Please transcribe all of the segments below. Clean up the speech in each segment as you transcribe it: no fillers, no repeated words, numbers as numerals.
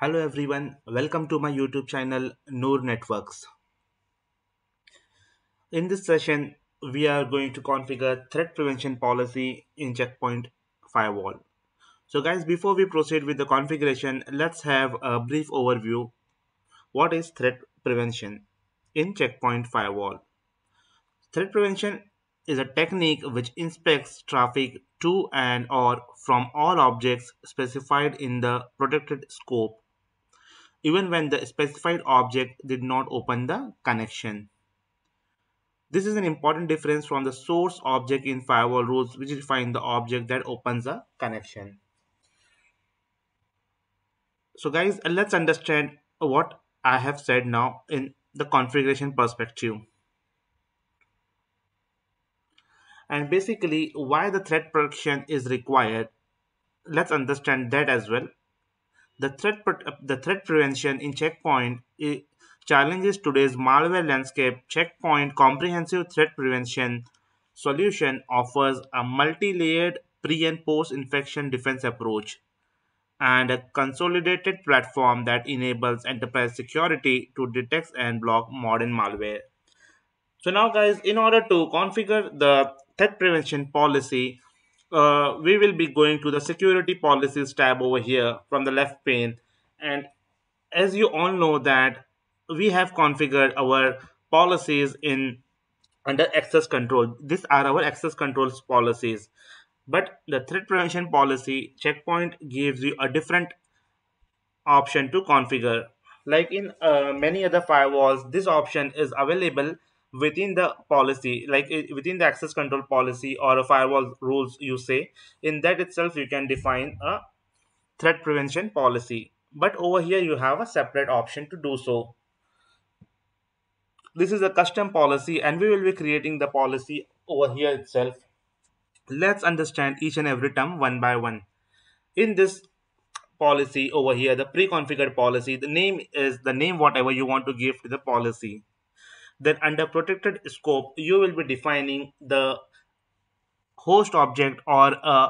Hello everyone, welcome to my YouTube channel Noor Networks. In this session, we are going to configure threat prevention policy in Checkpoint Firewall. So guys, before we proceed with the configuration, let's have a brief overview. What is threat prevention in Checkpoint Firewall? Threat prevention is a technique which inspects traffic to and or from all objects specified in the protected scope, even when the specified object did not open the connection. This is an important difference from the source object in firewall rules, which define the object that opens a connection. So guys, let's understand what I have said now in the configuration perspective. And basically why the threat protection is required, let's understand that as well. The threat prevention in Checkpoint challenges today's malware landscape. Checkpoint comprehensive threat prevention solution offers a multi-layered pre and post infection defense approach and a consolidated platform that enables enterprise security to detect and block modern malware. So now guys, in order to configure the threat prevention policy, we will be going to the security policies tab over here from the left pane. And as you all know that we have configured our policies in under access control. These are our access controls policies, but the threat prevention policy Checkpoint gives you a different option to configure. Like in many other firewalls, this option is available within the policy, like within the access control policy or a firewall rules, you say in that itself you can define a threat prevention policy, but over here you have a separate option to do so. This is a custom policy and we will be creating the policy over here itself. Let's understand each and every term one by one. In this policy over here, the pre-configured policy, the name is the name whatever you want to give to the policy. Then under protected scope, you will be defining the host object or a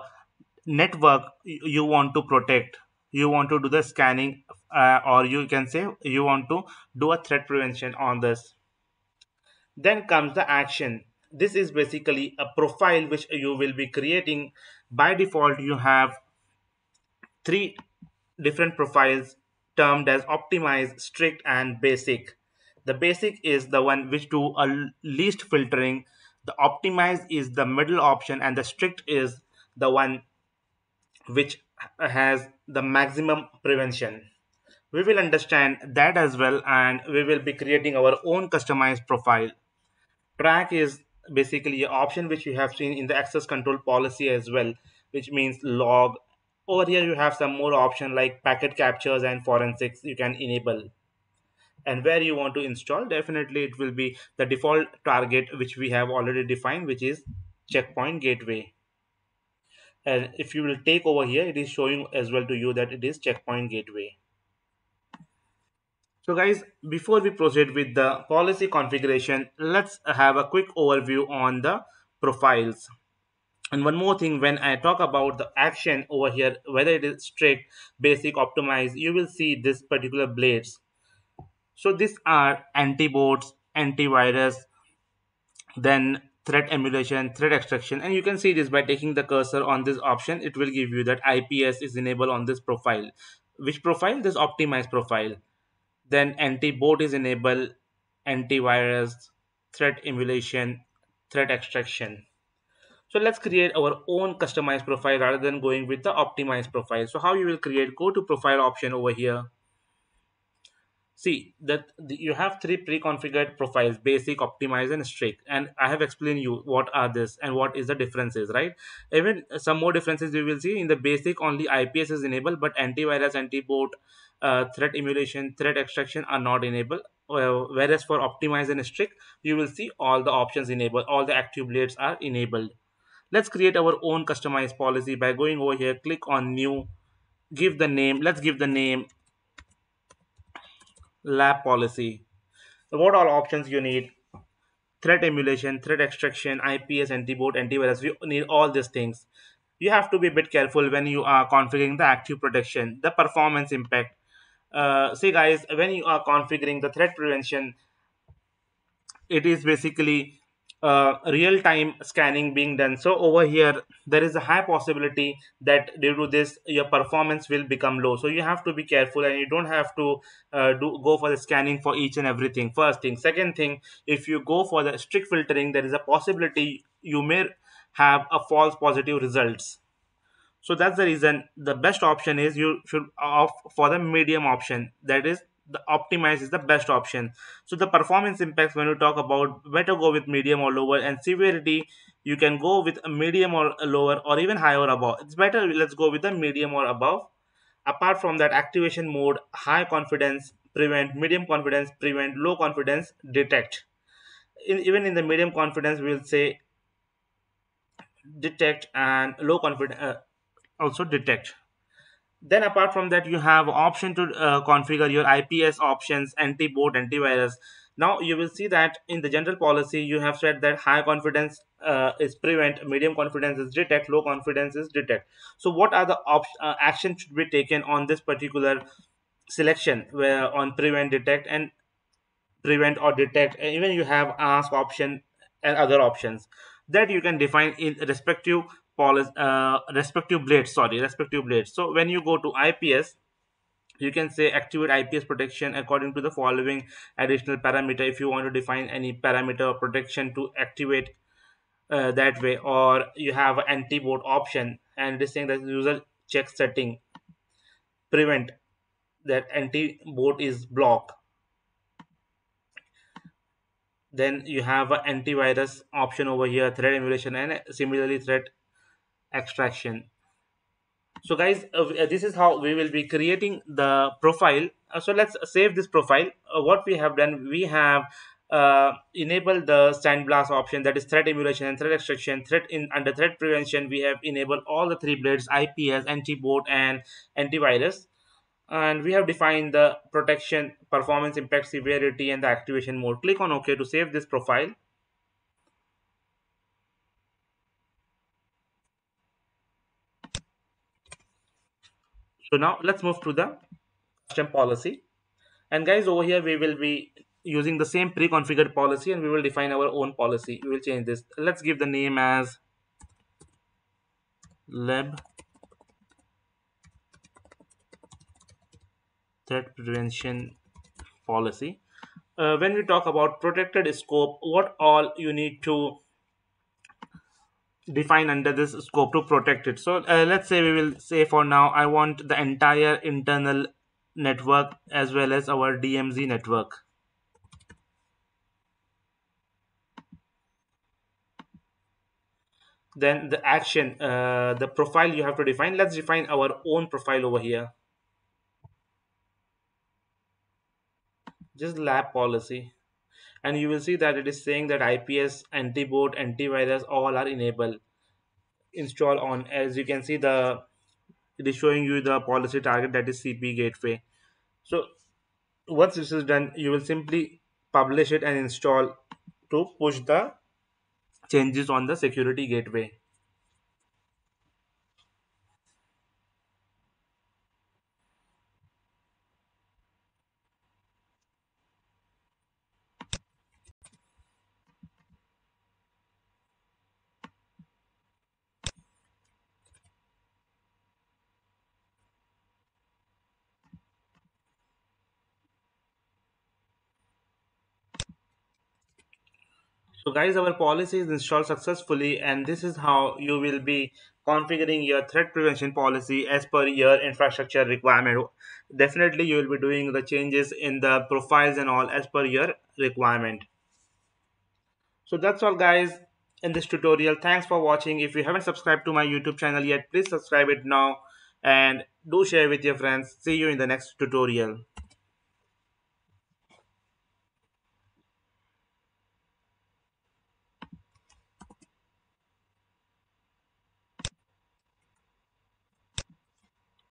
network you want to protect. You want to do the scanning or you can say you want to do a threat prevention on this. Then comes the action. This is basically a profile which you will be creating. By default, you have three different profiles termed as optimized, strict and basic. The basic is the one which do a least filtering, the optimized is the middle option, and the strict is the one which has the maximum prevention. We will understand that as well and we will be creating our own customized profile. Track is basically an option which you have seen in the access control policy as well, which means log. Over here you have some more option like packet captures and forensics you can enable. And where you want to install, definitely it will be the default target which we have already defined, which is Checkpoint Gateway. And if you will take over here, it is showing as well to you that it is Checkpoint Gateway. So guys, before we proceed with the policy configuration, let's have a quick overview on the profiles. And one more thing, when I talk about the action over here, whether it is strict, basic, optimized, you will see this particular blades. So these are anti-bots, antivirus, then threat emulation, threat extraction. And you can see this by taking the cursor on this option. It will give you that IPS is enabled on this profile. Which profile? This optimized profile. Then anti-bot is enabled, antivirus, threat emulation, threat extraction. So let's create our own customized profile rather than going with the optimized profile. So how you will create? Go to profile option over here. See that you have three pre-configured profiles, basic, optimized and strict. And I have explained you what are this and what is the differences, right? Even some more differences you will see in the basic, only IPS is enabled, but antivirus, anti-bot, threat emulation, threat extraction are not enabled. Whereas for optimized and strict, you will see all the options enabled, all the active blades are enabled. Let's create our own customized policy by going over here, click on new, give the name, let's give the name lab policy. What all options you need? Threat emulation, threat extraction, IPS, anti-bot, antivirus. You need all these things. You have to be a bit careful when you are configuring the active protection, the performance impact. see guys, when you are configuring the threat prevention, it is basically real-time scanning being done. So over here there is a high possibility that due to this your performance will become low, so you have to be careful and you don't have to go for the scanning for each and everything. First thing. Second thing, if you go for the strict filtering, there is a possibility you may have a false positive results. So that's the reason the best option is you should opt for the medium option, that is the optimize is the best option. So the performance impacts, when you talk about better go with medium or lower, and severity you can go with a medium or a lower or even higher or above. It's better, let's go with the medium or above. Apart from that, activation mode, high confidence prevent, medium confidence prevent, low confidence detect. Even in the medium confidence we will say detect, and low confidence also detect. Then apart from that you have option to configure your IPS options, anti-bot, antivirus. Now you will see that in the general policy you have said that high confidence is prevent, medium confidence is detect, low confidence is detect. So what are the action should be taken on this particular selection, where on prevent, detect, and prevent or detect, and even you have ask option and other options that you can define in respective respective blades. So when you go to IPS, you can say activate IPS protection according to the following additional parameter, if you want to define any parameter or protection to activate that way. Or you have anti-bot option, and this thing that user check setting prevent that anti-bot is blocked. Then you have an antivirus option over here, threat emulation, and similarly threat extraction. So guys, this is how we will be creating the profile. So let's save this profile. What we have done, we have enabled the sandblast option, that is threat emulation and threat extraction. Under threat prevention we have enabled all the three blades, IPS, anti-bot, and antivirus, and we have defined the protection, performance impact, severity, and the activation mode. Click on OK to save this profile. So now let's move to the custom policy, and guys, over here we will be using the same pre-configured policy, and we will define our own policy. We will change this. Let's give the name as lab threat prevention policy. When we talk about protected scope, what all you need to define under this scope to protect it. So let's say we will say for now I want the entire internal network as well as our DMZ network. Then the action, the profile you have to define. Let's define our own profile over here, just lab policy. And you will see that it is saying that IPS, anti-bot, antivirus, all are enabled. Install on. As you can see, it is showing you the policy target, that is CP gateway. So once this is done, you will simply publish it and install to push the changes on the security gateway. So guys, our policy is installed successfully, and this is how you will be configuring your threat prevention policy as per your infrastructure requirement. Definitely you will be doing the changes in the profiles and all as per your requirement. So that's all guys in this tutorial. Thanks for watching. If you haven't subscribed to my YouTube channel yet, please subscribe it now and do share with your friends. See you in the next tutorial.